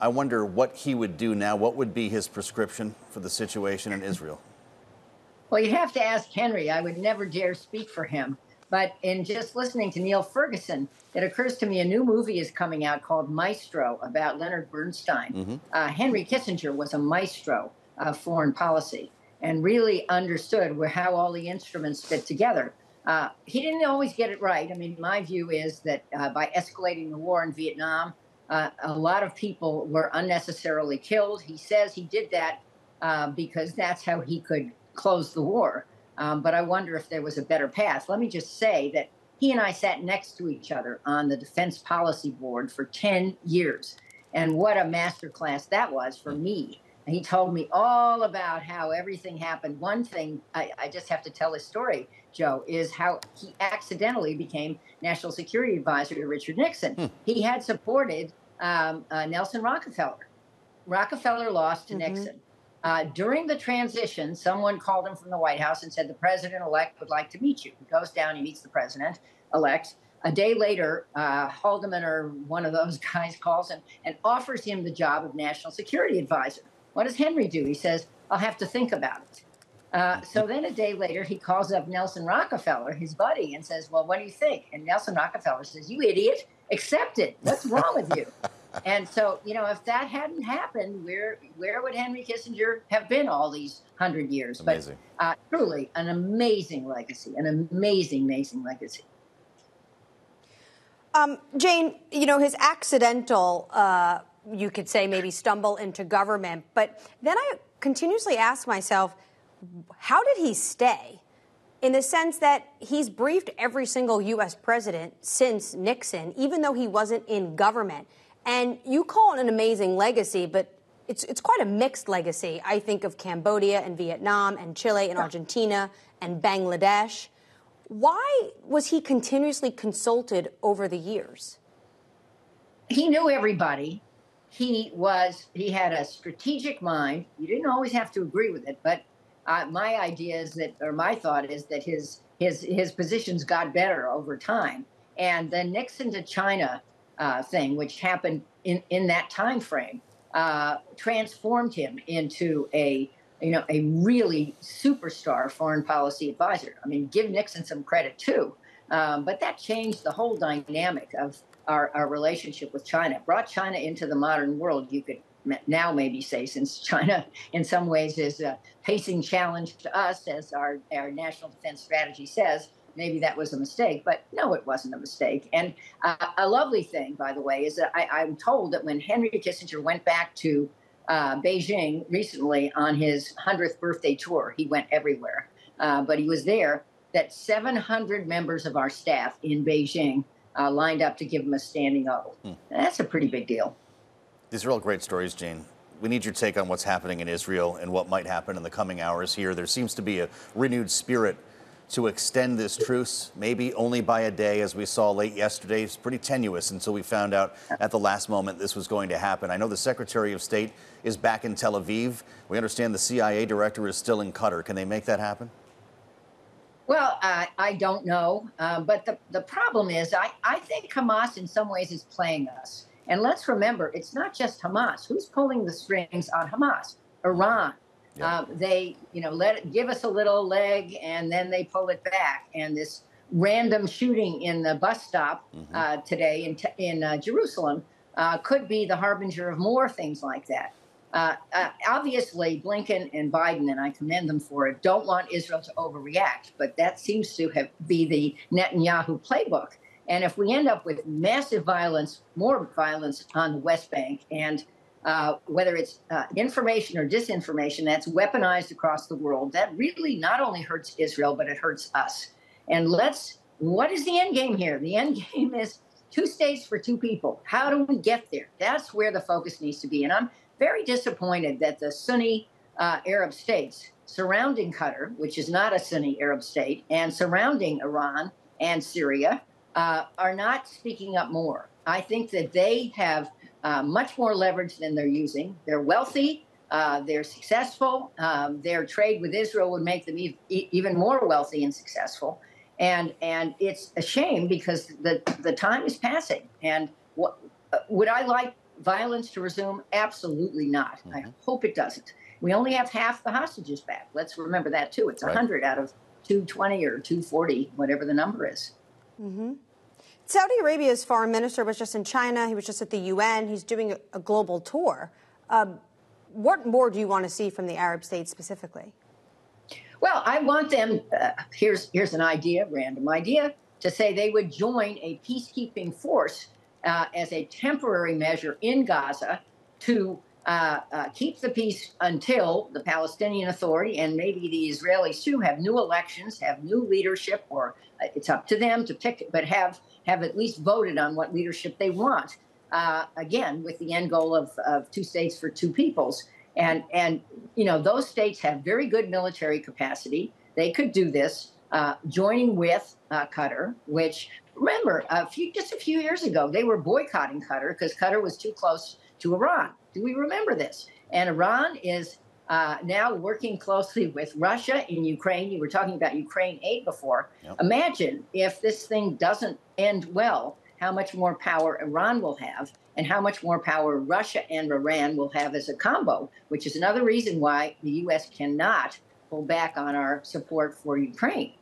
I wonder what he would do now. What would be his prescription for the situation in Israel? Well, you'd have to ask Henry. I would never dare speak for him. But in just listening to Neil Ferguson, it occurs to me a new movie is coming out called Maestro about Leonard Bernstein. Mm-hmm. Henry Kissinger was a maestro of foreign policy and really understood how all the instruments fit together. He didn't always get it right. I mean, my view is that by escalating the war in Vietnam, a lot of people were unnecessarily killed. He says he did that because that's how he could close the war. But I wonder if there was a better path. Let me just say that he and I sat next to each other on the Defense Policy Board for 10 years. And what a masterclass that was for me. And he told me all about how everything happened. One thing, I just have to tell his story, Joe, is how he accidentally became National Security Advisor to Richard Nixon. He had supported Nelson Rockefeller. Rockefeller lost to Nixon. During the transition, someone called him from the White House and said, the president-elect would like to meet you. He goes down, he meets the president-elect. A day later, Haldeman or one of those guys calls him and offers him the job of National Security Advisor. What does Henry do? He says, I'll have to think about it. So then a day later, he calls up Nelson Rockefeller, his buddy, and says, well, what do you think? And Nelson Rockefeller says, you idiot, accept it. What's wrong with you? And so, you know, if that hadn't happened, where would Henry Kissinger have been all these 100 years? Amazing. But truly an amazing legacy, an amazing, amazing legacy. Jane, you know, his accidental, you could say maybe stumble into government. But then I continuously ask myself, how did he stay? In the sense that he's briefed every single U.S. president since Nixon, even though he wasn't in government. And you call it an amazing legacy, but it's quite a mixed legacy. I think of Cambodia and Vietnam and Chile and Argentina and Bangladesh. Why was he continuously consulted over the years? He knew everybody. He had a strategic mind. You didn't always have to agree with it, but my idea is that, or my thought is that his positions got better over time. And the Nixon to China thing, which happened in that time frame, transformed him into a really superstar foreign policy advisor. I mean, give Nixon some credit too, but that changed the whole dynamic of our relationship with China. Brought China into the modern world. You could now maybe say, since China in some ways is a pacing challenge to us, as our national defense strategy says. Maybe that was a mistake, but no, it wasn't a mistake. And a lovely thing, by the way, is that I'm told that when Henry Kissinger went back to Beijing recently on his 100th birthday tour, he went everywhere, but he was there, that 700 members of our staff in Beijing lined up to give him a standing ovation. That's a pretty big deal. These are all great stories, Jane. We need your take on what's happening in Israel and what might happen in the coming hours here. There seems to be a renewed spirit to extend this truce, maybe only by a day, as we saw late yesterday. It's pretty tenuous until we found out at the last moment this was going to happen. I know the Secretary of State is back in Tel Aviv. We understand the CIA director is still in Qatar. Can they make that happen? Well, I don't know. But the problem is I think Hamas in some ways is playing us. And let's remember, it's not just Hamas. Who's pulling the strings on Hamas? Iran. They, you know, give us a little leg, and then they pull it back. And this random shooting in the bus stop today in Jerusalem could be the harbinger of more things like that. Obviously, Blinken and Biden, and I commend them for it, don't want Israel to overreact. But that seems to be the Netanyahu playbook. And if we end up with massive violence, more violence on the West Bank, and whether it's information or disinformation that's weaponized across the world, that really not only hurts Israel, but it hurts us. And what is the end game here? The end game is two states for two people. How do we get there? That's where the focus needs to be. And I'm very disappointed that the Sunni Arab states surrounding Qatar, which is not a Sunni Arab state, and surrounding Iran and Syria are not speaking up more. I think that they have much more leverage than they're using. They're wealthy. They're successful. Their trade with Israel would make them even more wealthy and successful. And it's a shame because the time is passing. And would I like violence to resume? Absolutely not. Mm-hmm. I hope it doesn't. We only have half the hostages back. Let's remember that, too. It's 100 out of 220 or 240, whatever the number is. Mm-hmm. Saudi Arabia's foreign minister was just in China. He was just at the UN. He's doing a global tour. What more do you want to see from the Arab states specifically? Well, I want them, here's an idea, random idea, to say they would join a peacekeeping force as a temporary measure in Gaza to keep the peace until the Palestinian Authority and maybe the Israelis too have new elections, have new leadership, or it's up to them to pick, but have at least voted on what leadership they want. Again, with the end goal of two states for two peoples. And you know, those states have very good military capacity. They could do this, joining with Qatar, which, remember, just a few years ago, they were boycotting Qatar because Qatar was too close to Iran. Do we remember this? And Iran is now working closely with Russia in Ukraine. You were talking about Ukraine aid before. Yep. Imagine if this thing doesn't end well, how much more power Iran will have and how much more power Russia and Iran will have as a combo, which is another reason why the U.S. cannot pull back on our support for Ukraine.